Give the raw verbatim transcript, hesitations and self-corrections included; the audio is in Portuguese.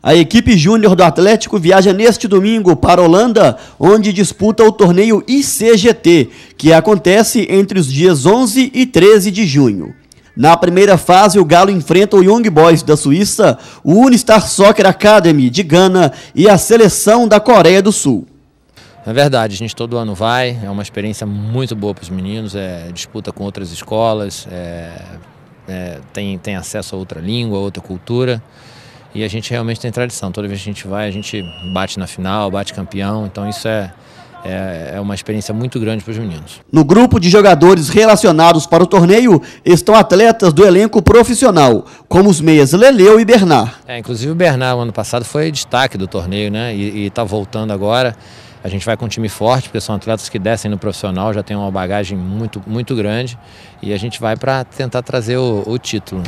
A equipe júnior do Atlético viaja neste domingo para a Holanda, onde disputa o torneio I C G T, que acontece entre os dias onze e treze de junho. Na primeira fase, o Galo enfrenta o Young Boys da Suíça, o Unistar Soccer Academy de Gana e a seleção da Coreia do Sul. É verdade, a gente todo ano vai, é uma experiência muito boa para os meninos, é disputa com outras escolas, é, é, tem, tem acesso a outra língua, a outra cultura. E a gente realmente tem tradição, toda vez que a gente vai, a gente bate na final, bate campeão, então isso é, é, é uma experiência muito grande para os meninos. No grupo de jogadores relacionados para o torneio estão atletas do elenco profissional, como os meias Leleu e Bernard. É, inclusive o Bernard, ano passado, foi destaque do torneio, né? E está voltando agora. A gente vai com um time forte, porque são atletas que descem no profissional, já tem uma bagagem muito, muito grande, e a gente vai para tentar trazer o, o título.